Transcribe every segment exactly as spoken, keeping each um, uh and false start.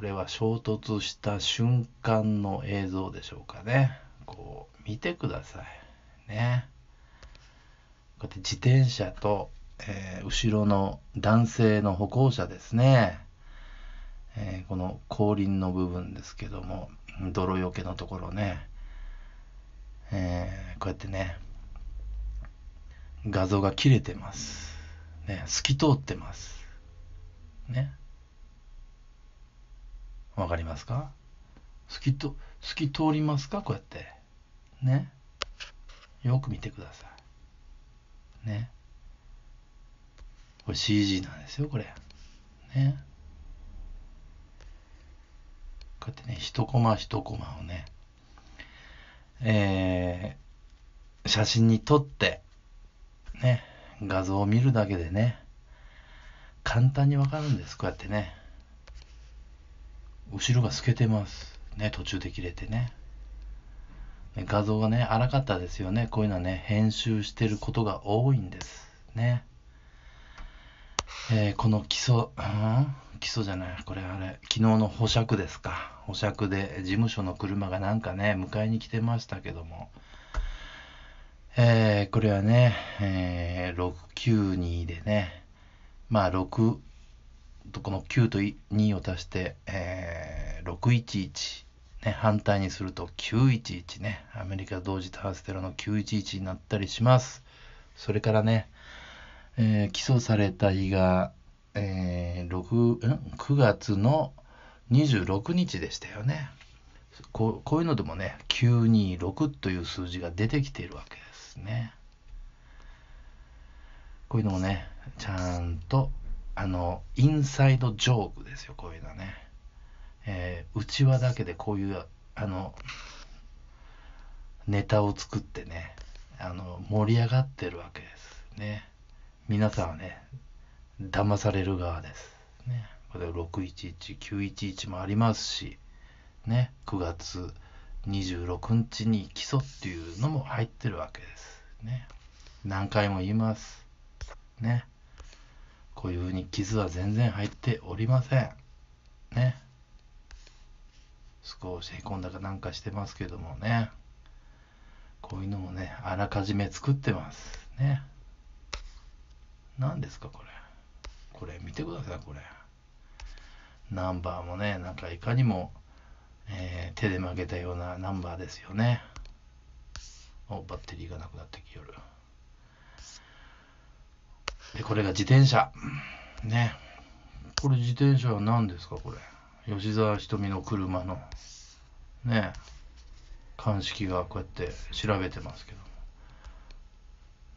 これは衝突した瞬間の映像でしょうかね。こう見てくださいね。こうやって自転車と、えー、後ろの男性の歩行者ですね、えー、この後輪の部分ですけども、泥よけのところね、えー、こうやってね画像が切れてますね、透き通ってますね。わかりますか？透きと透き通りますか？こうやってね、よく見てくださいね。これ シージー なんですよ、これね。こうやってね一コマ一コマをね、えー、写真に撮ってね、画像を見るだけでね簡単にわかるんです。こうやってね後ろが透けてますね、途中で切れてね、画像がね荒かったですよね。こういうのはね編集してることが多いんですね。えー、この基礎、うん、基礎じゃない、これあれ昨日の保釈ですか、保釈で事務所の車がなんかね迎えに来てましたけども、えー、これはね、えー、ろくきゅうにでね、まあろくとこのきゅうとにを足して、えー、ろくいちいち、ね、反対にするときゅういちいちね、アメリカ同時多発テロのきゅういちいちになったりします。それからね、えー、起訴された日が、えー、くがつのにじゅうろくにちでしたよね。こう、こういうのでもねきゅうにろくという数字が出てきているわけですね。こういうのもねちゃんとあのインサイドジョークですよ、こういうのね、えー、内輪だけでこういうあのネタを作ってねあの盛り上がってるわけですね。皆さんはね騙される側ですね。これろくいちいちきゅういちいちもありますしね、くがつにじゅうろくにちに起訴っていうのも入ってるわけですね。何回も言いますね、こういうふうに傷は全然入っておりませんね。少しへこんだかなんかしてますけどもね、こういうのもねあらかじめ作ってますね。何ですかこれ、これ見てください。これナンバーもねなんかいかにもえー、手で曲げたようなナンバーですよね。お、バッテリーがなくなってきよる。で、これが自転車。ね。これ自転車は何ですかこれ。吉沢瞳の車の、ね、鑑識がこうやって調べてますけ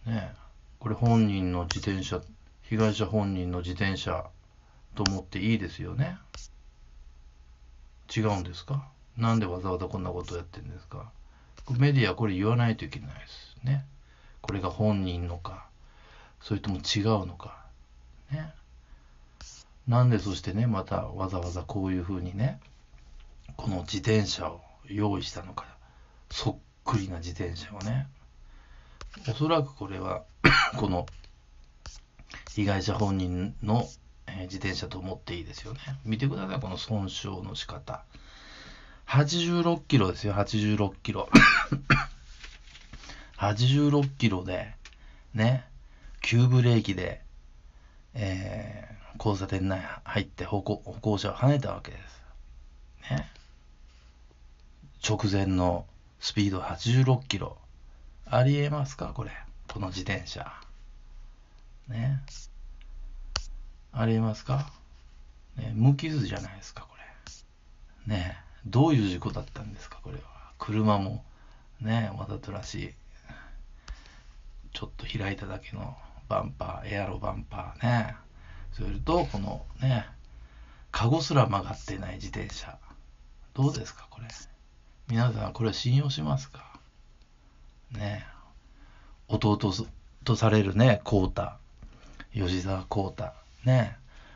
ど。ね。これ本人の自転車、被害者本人の自転車と思っていいですよね。違うんですか？なんでわざわざこんなことをやってるんですか？メディアはこれ言わないといけないですね。これが本人のか、それとも違うのか。ね。なんでそしてね、またわざわざこういうふうにね、この自転車を用意したのか、そっくりな自転車をね。おそらくこれは、この被害者本人の自転車と思っていいですよね。見てください、この損傷の仕方。はちじゅうろくキロですよ、はちじゅうろくキロ。はちじゅうろくキロで、ね、急ブレーキで、えー、交差点内入って歩行、歩行者を跳ねたわけです。ね。直前のスピードはちじゅうろくキロ。ありえますか、これ。この自転車。ね。ありえますか、ね、無傷じゃないですかこれね。どういう事故だったんですかこれは。車もねわざとらしいちょっと開いただけのバンパー、エアロバンパーね、それとこのねカゴすら曲がってない自転車、どうですかこれ。皆さんこれ信用しますかね。弟とされるね浩太、吉沢浩太ね、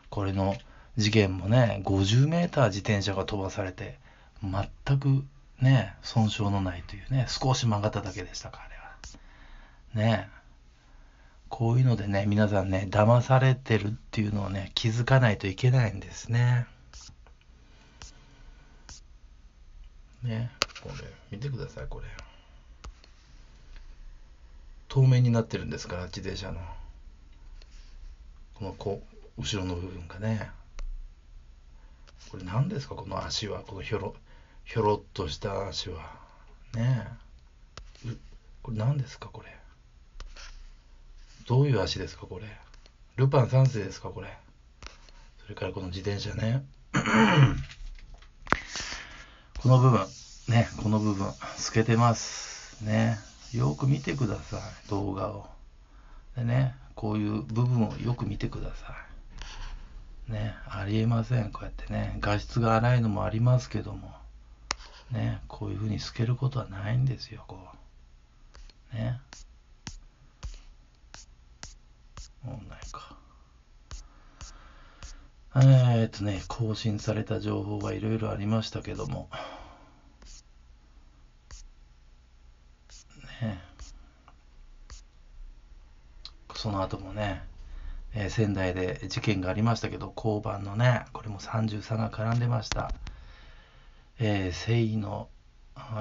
これの事件もねごじゅうメーター自転車が飛ばされて全くね損傷のないというね、少し曲がっただけでしたかあれはね。こういうのでね皆さんね騙されてるっていうのをね気づかないといけないんですね。ね、これ見てください。これ透明になってるんですから、自転車のこのこう後ろの部分がね、これ何ですか、この足は、このひょろひょろっとした足はねえ、これ何ですか、これどういう足ですか、これルパン三世ですか、これ。それからこの自転車ねこの部分ね、この部分透けてますね。よく見てください、動画を。でね、こういう部分をよく見てくださいね。ありえません、こうやってね。画質が荒いのもありますけどもね、こういうふうに透けることはないんですよ、こうね。もうないか。えーっとね、更新された情報がいろいろありましたけどもね、その後もね、えー、仙台で事件がありましたけど、交番のね、これもさんじゅうさんが絡んでました。えー、清野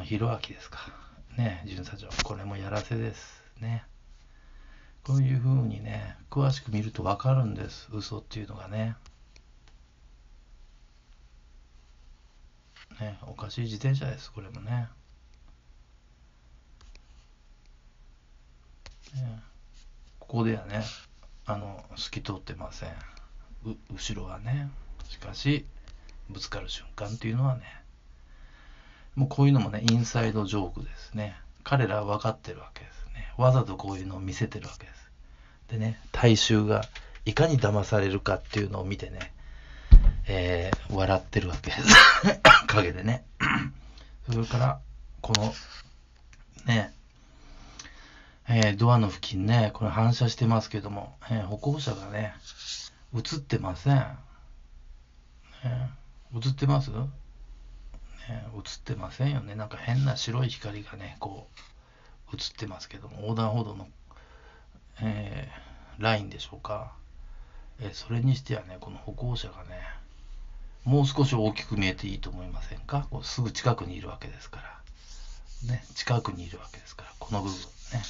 博明ですかね、巡査長、これもやらせですね。こういうふうにね、詳しく見ると分かるんです、嘘っていうのがね。ね、おかしい自転車です、これもね。ね、ここではね、あの透き通ってません。う後ろはね、しかしぶつかる瞬間っていうのはね、もうこういうのもね、インサイドジョークですね。彼らは分かってるわけですね。わざとこういうのを見せてるわけです。でね、大衆がいかに騙されるかっていうのを見てね、えー、笑ってるわけです陰でねそれからこのね、えー、ドアの付近ね、これ反射してますけども、えー、歩行者がね映ってません、ね、映ってます、ね、映ってませんよね。なんか変な白い光がねこう映ってますけども、横断歩道の、えー、ラインでしょうか。えー、それにしてはね、この歩行者がねもう少し大きく見えていいと思いませんか。こうすぐ近くにいるわけですからね、近くにいるわけですから、この部分ね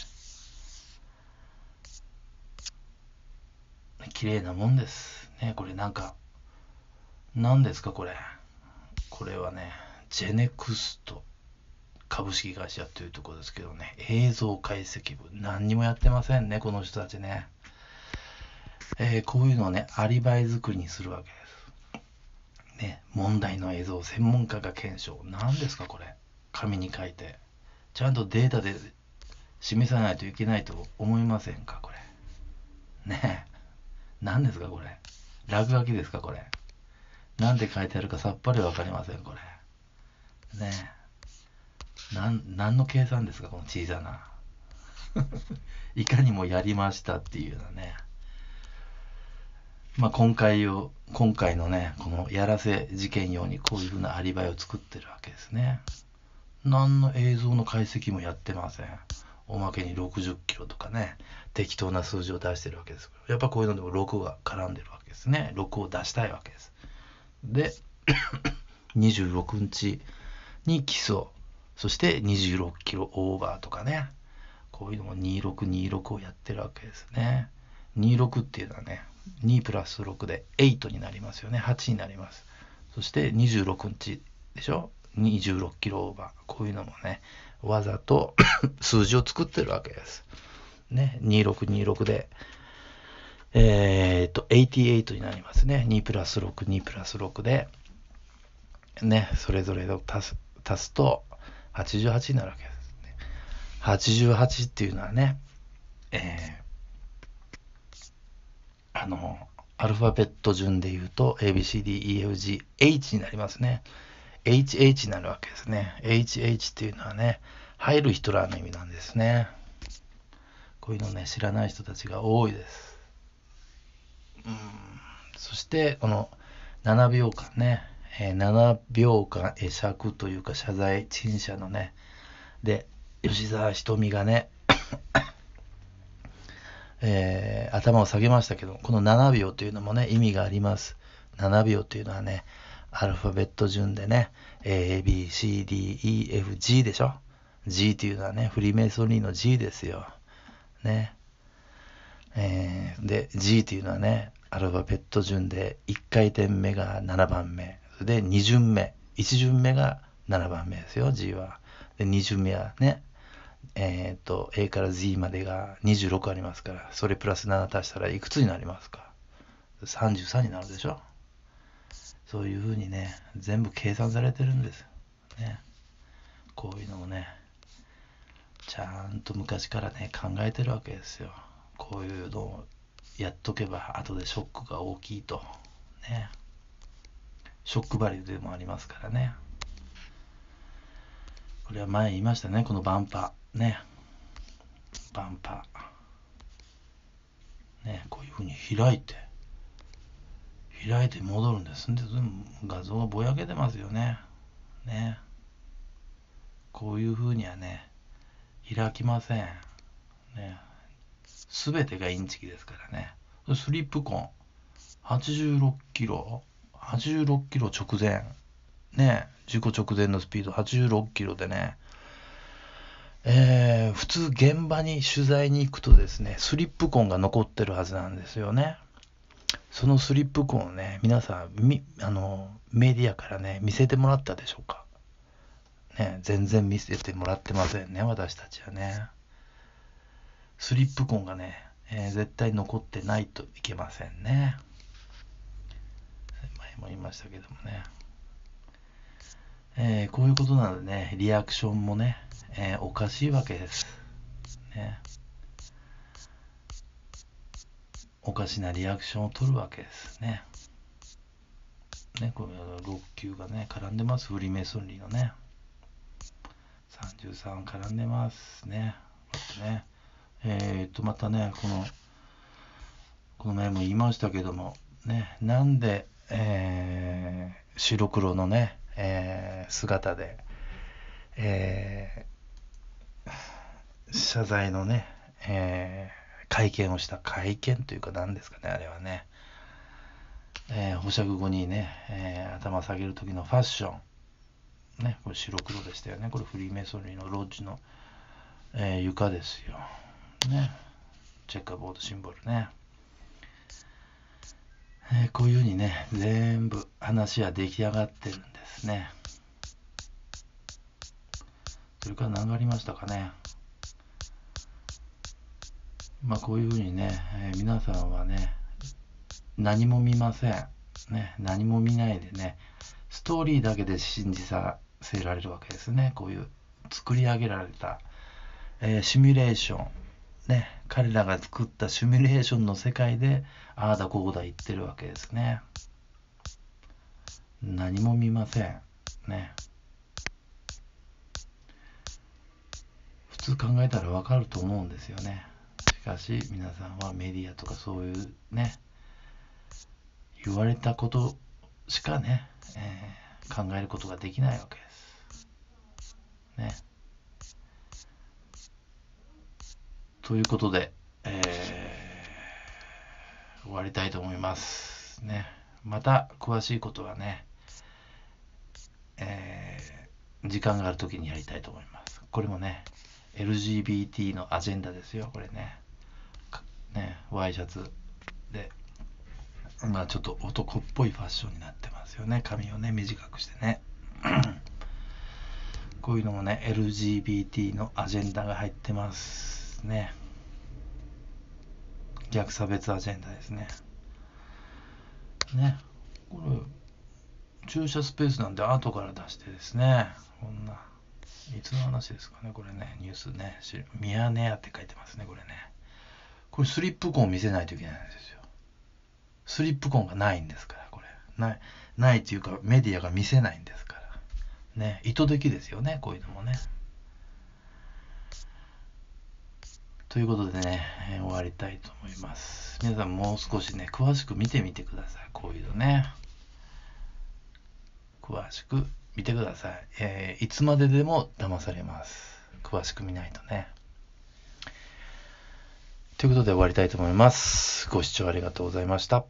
綺麗なもんですね。これなんか何ですか、これこれはね、ジェネクスト株式会社というところですけどね、映像解析部、何にもやってませんね、この人たちね。えー、こういうのをね、アリバイ作りにするわけです。ね、問題の映像を専門家が検証。何ですか、これ。紙に書いて。ちゃんとデータで示さないといけないと思いませんか、これ。ねえ。何ですか、これ。落書きですか、これ。なんで書いてあるかさっぱりわかりません、これ。ねえ。なん、何の計算ですか、この小さな。いかにもやりましたっていうようなね。まあ今回を、今回のね、このやらせ事件用にこういうふうなアリバイを作ってるわけですね。何の映像の解析もやってません。おまけにろくじゅっキロとかね、適当な数字を出してるわけです。やっぱこういうのでもろくが絡んでるわけですね。ろくを出したいわけです。で、にじゅうろくにちに起訴、そしてにじゅうろくキロオーバーとかね、こういうのもにじゅうろく、にじゅうろくをやってるわけですね。にじゅうろくっていうのはね、にプラスろくではちになりますよね。はちになります。そしてにじゅうろくにちでしょ、にじゅうろくキロオーバー。こういうのもね、わざと数字を作ってるわけです。ね、にじゅうろく、にじゅうろくで、えー、っと、はちじゅうはちになりますね。にプラスろく、にプラスろくで、ね、それぞれを足す、足すとはちじゅうはちになるわけですね。はちじゅうはちっていうのはね、えーあのアルファベット順で言うと エービーシーディーイーエフジーエイチ になりますね。エイチエイチ になるわけですね。エイチエイチ っていうのはね、入るヒトラーの意味なんですね。こういうのね、知らない人たちが多いです。うん、そしてこのななびょうかんね、えー、ななびょうかん会釈というか謝罪陳謝のね、で吉沢瞳がねえー、頭を下げましたけど、このななびょうというのもね、意味があります。ななびょうというのはね、アルファベット順でね、A、B、C、D、E、F、G でしょ。G っていうのはね、フリーメイソンリーの G ですよ。ね。えー、で、G っていうのはね、アルファベット順でいっかい転目がななばんめ。で、に巡目。いち巡目がななばんめですよ、G は。で、に巡目はね、えっと、A から Z までがにじゅうろくありますから、それプラスなな足したらいくつになりますか？さんじゅうさんになるでしょ。そういうふうにね、全部計算されてるんですね。こういうのをね、ちゃんと昔からね、考えてるわけですよ。こういうのをやっとけば、後でショックが大きいと。ね。ショックバリューでもありますからね。これは前言いましたね、このバンパー。ね。バンパー。ね、こういうふうに開いて。開いて戻るんです。で、画像がぼやけてますよね。ね。こういうふうにはね、開きません。ね。すべてがインチキですからね。スリップ痕。はちじゅうろくキロ。はちじゅうろくキロ直前。ね。事故直前のスピードはちじゅうろくキロでね。えー、普通現場に取材に行くとですね、スリップ痕が残ってるはずなんですよね。そのスリップ痕をね、皆さんみあのメディアからね、見せてもらったでしょうか。ね、全然見せてもらってませんね、私たちはね。スリップ痕がね、えー、絶対残ってないといけませんね。前も言いましたけどもね。えー、こういうことなのでね、リアクションもね、えー、おかしいわけです。ね。おかしなリアクションを取るわけですね。ね、このろく球がね、絡んでます。フリーメイソンリーのね。さんじゅうさん絡んでますね。こうやってね。えー、っと、またね、この、この前も言いましたけども、ね、なんで、えー、白黒のね、えー、姿で、えー、謝罪のね、えー会見をした会見というか何ですかね、あれはね、えー、保釈後にね、えー、頭下げる時のファッションね、これ白黒でしたよね。これフリーメイソンリーのロッジの、えー、床ですよね。チェッカーボードシンボルね、えー、こういうふうにね、全部話は出来上がってるんですね。それから何がありましたかね。まあこういうふうにね、えー、皆さんはね、何も見ません、ね、何も見ないでね、ストーリーだけで信じさせられるわけですね。こういう作り上げられた、えー、シミュレーション、ね、彼らが作ったシミュレーションの世界で、ああだこうだ言ってるわけですね。何も見ません、ね。普通考えたらわかると思うんですよね。しかし皆さんはメディアとかそういうね、言われたことしかね、えー、考えることができないわけです。ね。ということで、えー、終わりたいと思います。ね。また詳しいことはね、えー、時間があるときにやりたいと思います。これもね、エルジービーティー のアジェンダですよ、これね。ね、ワイシャツで、まあちょっと男っぽいファッションになってますよね。髪をね、短くしてね。こういうのもね、エルジービーティー のアジェンダが入ってますね。逆差別アジェンダですね。ね、これ、駐車スペースなんで後から出してですね、こんな、いつの話ですかね、これね、ニュースね、ミヤネ屋って書いてますね、これね。これスリップ痕を見せないといけないんですよ。スリップ痕がないんですから、これ。ない、ないというか、メディアが見せないんですから。ね、意図的ですよね、こういうのもね。ということでね、えー、終わりたいと思います。皆さんもう少しね、詳しく見てみてください、こういうのね。詳しく見てください。えー、いつまででも騙されます。詳しく見ないとね。ということで終わりたいと思います。ご視聴ありがとうございました。